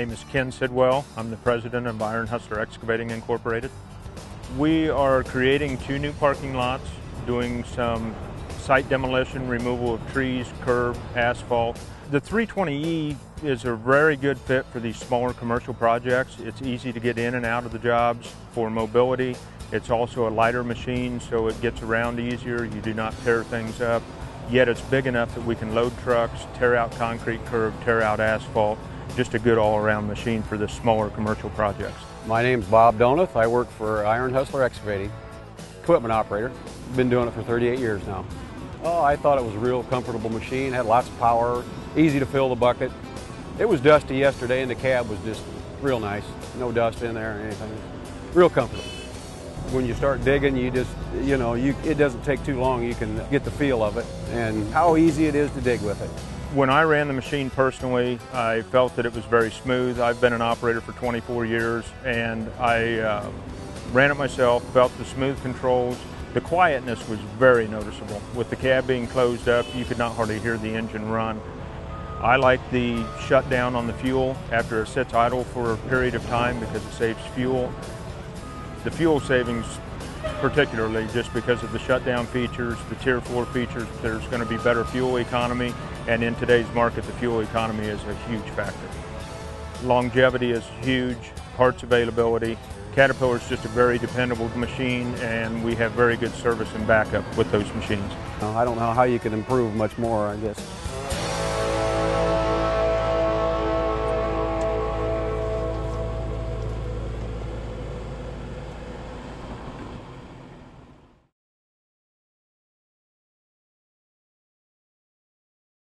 name is Ken Sidwell. I'm the president of Iron Hustler Excavating Incorporated. We are creating 2 new parking lots, doing some site demolition, removal of trees, curb, asphalt. The 320E is a very good fit for these smaller commercial projects. It's easy to get in and out of the jobs for mobility. It's also a lighter machine, so it gets around easier. You do not tear things up. Yet it's big enough that we can load trucks, tear out concrete curb, tear out asphalt. Just a good all-around machine for the smaller commercial projects. My name's Bob Donath. I work for Iron Hustler Excavating, equipment operator. Been doing it for 38 years now. Oh, I thought it was a real comfortable machine, had lots of power, easy to fill the bucket. It was dusty yesterday and the cab was just real nice. No dust in there or anything. Real comfortable. When you start digging, you just, it doesn't take too long. You can get the feel of it and how easy it is to dig with it. When I ran the machine personally, I felt that it was very smooth. I've been an operator for 24 years, and I ran it myself, felt the smooth controls. The quietness was very noticeable. With the cab being closed up, you could not hardly hear the engine run. I like the shutdown on the fuel after it sits idle for a period of time because it saves fuel. The fuel savings, particularly just because of the shutdown features, the Tier 4 features, there's going to be better fuel economy, and in today's market the fuel economy is a huge factor. Longevity is huge, parts availability. Caterpillar is just a very dependable machine, and we have very good service and backup with those machines. I don't know how you can improve much more, I guess.